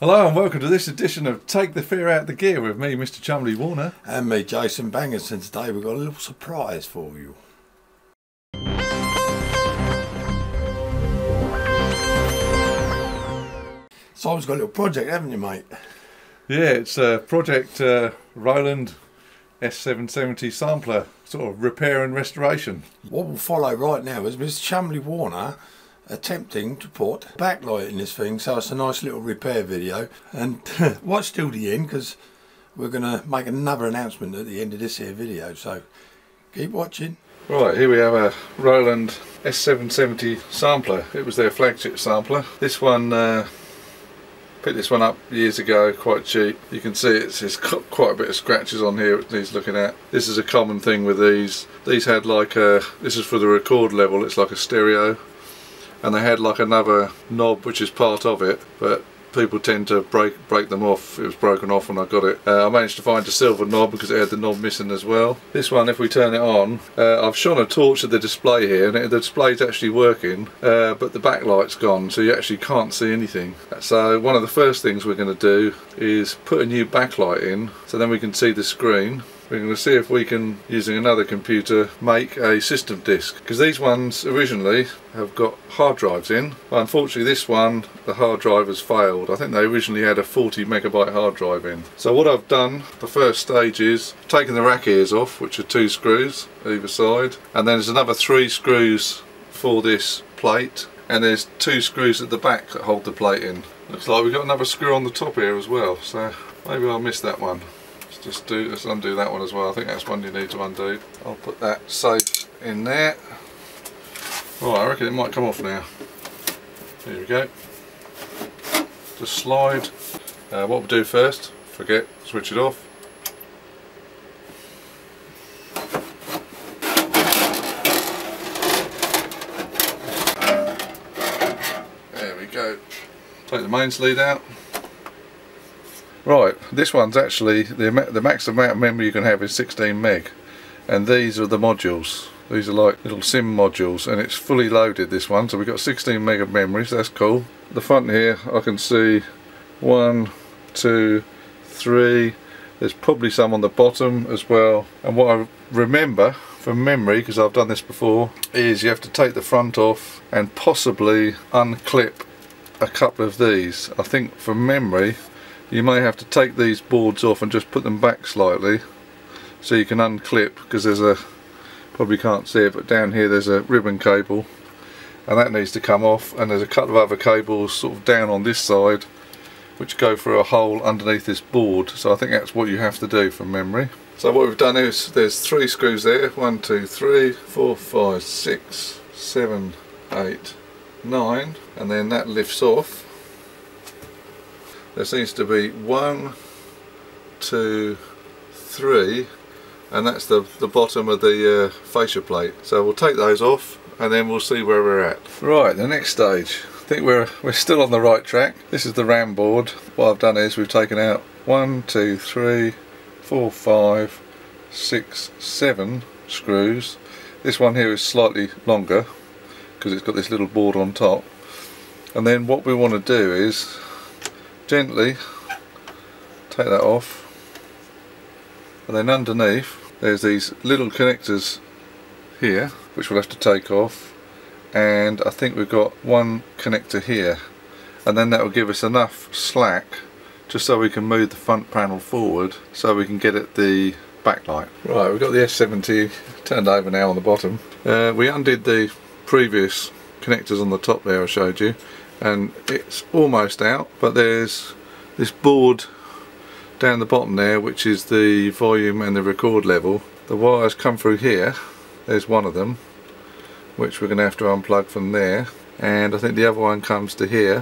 Hello and welcome to this edition of Take the Fear Out of the Gear with me, Mr Chumley Warner. And me, Jason Bangerson. Today we've got a little surprise for you. Simon's got a little project, haven't you, mate? Yeah, it's a project Roland S-770 sampler, sort of repair and restoration. What will follow right now is Mr Chumley Warner attempting to put backlight in this thing, so it's a nice little repair video. And watch till the end, because we're going to make another announcement at the end of this here video, so keep watching. Right, here we have a Roland S770 sampler. It was their flagship sampler. This one, picked this one up years ago, quite cheap. You can see it's got quite a bit of scratches on here which needs looking at. This is a common thing with these. These had like a, this is for the record level, it's like a stereo. And they had like another knob which is part of it, but people tend to break them off. It was broken off when I got it. I managed to find a silver knob because it had the knob missing as well. This one, if we turn it on, I've shone a torch at the display here, and the display's actually working, but the backlight's gone, so you actually can't see anything. So one of the first things we're going to do is put a new backlight in, so then we can see the screen. We're going to see if we can, using another computer, make a system disk. Because these ones originally have got hard drives in. But unfortunately this one, the hard drive has failed. I think they originally had a 40 megabyte hard drive in. So what I've done, the first stage is taking the rack ears off, which are 2 screws either side. And then there's another 3 screws for this plate. And there's 2 screws at the back that hold the plate in. Looks like we've got another screw on the top here as well. So maybe I'll miss that one. Let's undo that one as well. I think that's one you need to undo. I'll put that safe in there. Right, I reckon it might come off now. There we go. Just slide. What we'll do first, forget, switch it off. There we go. Take the mains lead out. Right, this one's actually, the maximum amount of memory you can have is 16 meg. And these are the modules. These are like little SIM modules, and it's fully loaded, this one. So we've got 16 meg of memory, so that's cool. The front here, I can see 1, 2, 3. There's probably some on the bottom as well. And what I remember from memory, because I've done this before, is you have to take the front off and possibly unclip a couple of these. I think from memory, you may have to take these boards off and just put them back slightly so you can unclip, because there's a, probably can't see it, but down here there's a ribbon cable and that needs to come off, and there's a couple of other cables sort of down on this side which go through a hole underneath this board, so I think that's what you have to do from memory. So what we've done is there's 3 screws there, 1, 2, 3, 4, 5, 6, 7, 8, 9, and then that lifts off. There seems to be 1, 2, 3, and that's the bottom of the fascia plate. So we'll take those off and then we'll see where we're at. Right, the next stage. I think we're still on the right track. This is the RAM board. What I've done is we've taken out 1, 2, 3, 4, 5, 6, 7 screws. This one here is slightly longer because it's got this little board on top. And then what we want to do is gently take that off, and then underneath there's these little connectors here which we'll have to take off, and I think we've got one connector here, and then that will give us enough slack just so we can move the front panel forward so we can get at the backlight. Right, we've got the S70 turned over now on the bottom. We undid the previous connectors on the top there I showed you, and it's almost out, but there's this board down the bottom there which is the volume and the record level. The wires come through here, there's one of them which we're going to have to unplug from there, and I think the other one comes to here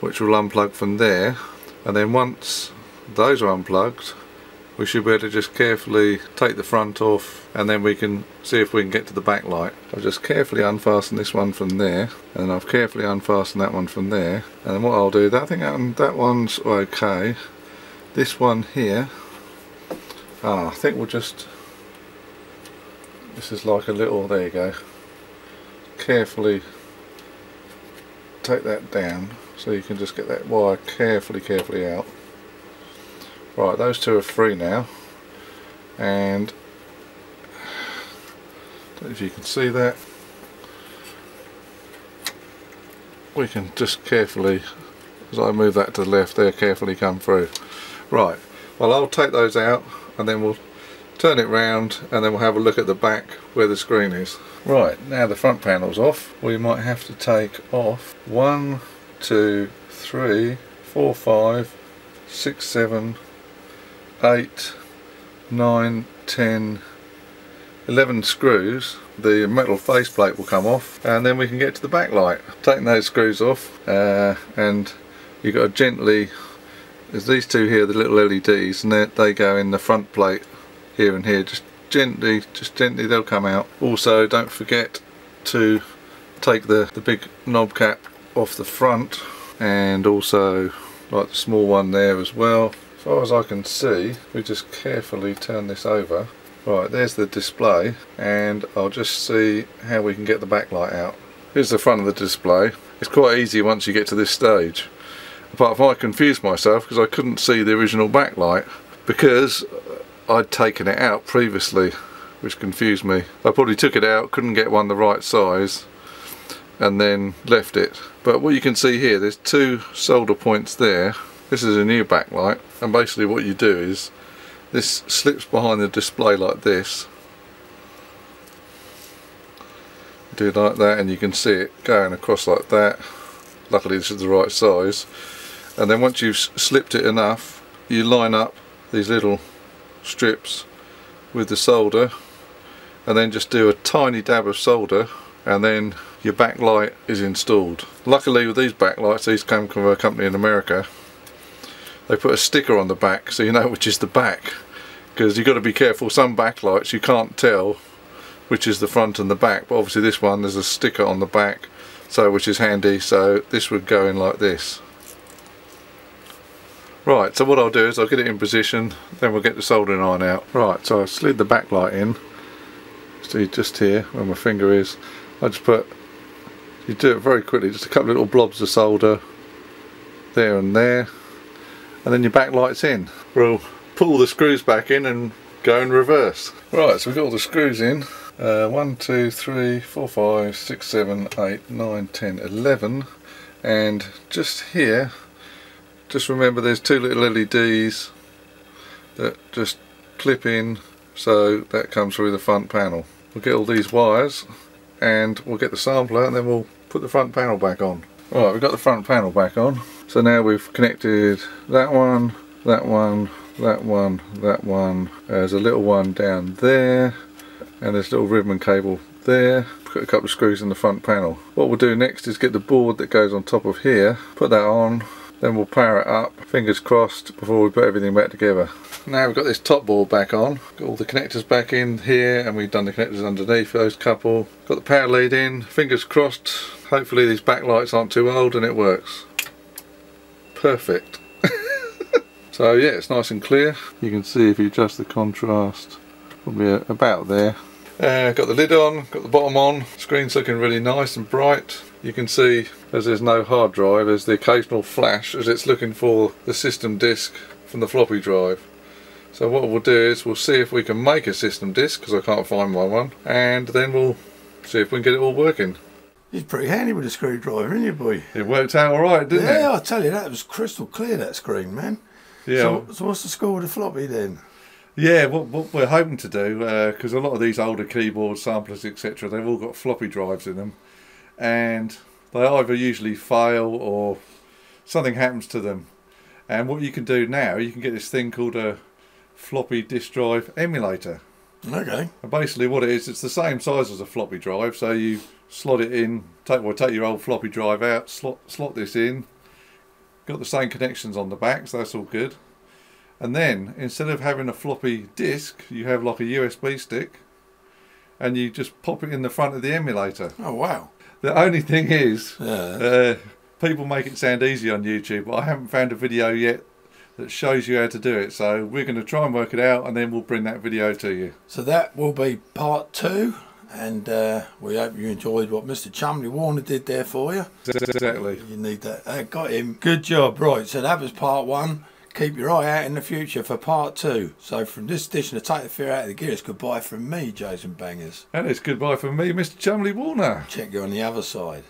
which will unplug from there, and then once those are unplugged we should be able to just carefully take the front off, and then we can see if we can get to the back light. I've just carefully unfastened this one from there, and I've carefully unfastened that one from there, and then what I'll do, I think that one's okay. This one here, I think we'll just, this is like a little, there you go, carefully take that down. So you can just get that wire carefully out. Right, those two are free now, and I don't know if you can see that, we can just carefully, as I move that to the left, they'll carefully come through. Right, well, I'll take those out and then we'll turn it round and then we'll have a look at the back where the screen is. Right, now the front panel's off, we might have to take off 1, 2, 3, 4, 5, 6, 7, 8, 9, 10, 11 screws. The metal faceplate will come off and then we can get to the backlight. Taking those screws off, and you've got to gently, there's these two here, the little LEDs, and they go in the front plate here and here, just gently they'll come out. Also, don't forget to take the big knob cap off the front, and also like the small one there as well. As far as I can see, we just carefully turn this over. Right, there's the display, and I'll just see how we can get the backlight out. Here's the front of the display. It's quite easy once you get to this stage, apart from I confused myself because I couldn't see the original backlight because I'd taken it out previously, which confused me. I probably took it out, couldn't get one the right size, and then left it. But what you can see here, there's two solder points there. This is a new backlight, and basically what you do is this slips behind the display like this. Do it like that, and you can see it going across like that. Luckily this is the right size. And then once you've slipped it enough, you line up these little strips with the solder, and then just do a tiny dab of solder, and then your backlight is installed. Luckily with these backlights, these come from a company in America, they put a sticker on the back so you know which is the back, because you've got to be careful. Some backlights you can't tell which is the front and the back, but obviously this one there's a sticker on the back, so which is handy. So this would go in like this. Right, so what I'll do is I'll get it in position, then we'll get the soldering iron out. Right, so I slid the backlight in. See, just here where my finger is, I just put, you do it very quickly, just a couple of little blobs of solder there and there, and then your backlight's in. We'll pull the screws back in and go in reverse. Right, so we've got all the screws in. 1, 2, 3, 4, 5, 6, 7, 8, 9, 10, 11. And just here, just remember there's two little LEDs that just clip in, so that comes through the front panel. We'll get all these wires and we'll get the sampler and then we'll put the front panel back on. Alright, we've got the front panel back on. So now we've connected that one, that one, that one, that one. There's a little one down there, and there's a little ribbon cable there. Put a couple of screws in the front panel. What we'll do next is get the board that goes on top of here, put that on, then we'll power it up, fingers crossed, before we put everything back together. Now we've got this top board back on, got all the connectors back in here, and we've done the connectors underneath those couple. Got the power lead in, fingers crossed, hopefully these backlights aren't too old and it works. Perfect. So yeah, it's nice and clear. You can see if you adjust the contrast, will be about there. Got the lid on, got the bottom on, screen's looking really nice and bright. You can see as there's no hard drive, there's the occasional flash as it's looking for the system disk from the floppy drive. So what we'll do is we'll see if we can make a system disk, because I can't find my one, and then we'll see if we can get it all working. He's pretty handy with a screwdriver, isn't he, boy? It worked out all right, didn't it? Yeah, I tell you, that was crystal clear, that screen, man. Yeah. So what's the score with the floppy then? Yeah, what we're hoping to do, because a lot of these older keyboard samplers, etc., they've all got floppy drives in them, and they either usually fail or something happens to them. And what you can do now, you can get this thing called a floppy disk drive emulator. Okay. And basically what it is, it's the same size as a floppy drive, so you slot it in, take your old floppy drive out, slot this in, got the same connections on the back, so that's all good. And then instead of having a floppy disk, you have like a USB stick, and you just pop it in the front of the emulator. Oh wow. The only thing is, yeah, people make it sound easy on YouTube, but I haven't found a video yet that shows you how to do it, so we're going to try and work it out, and then we'll bring that video to you. So that will be part 2. And we hope you enjoyed what Mr. Chumley Warner did there for you. Exactly. You need that. Got him. Good job. Right, so that was part one. Keep your eye out in the future for part two. So from this edition of Take the Fear Out of the Gear, it's goodbye from me, Jason Bangers. And it's goodbye from me, Mr. Chumley Warner. Check you on the other side.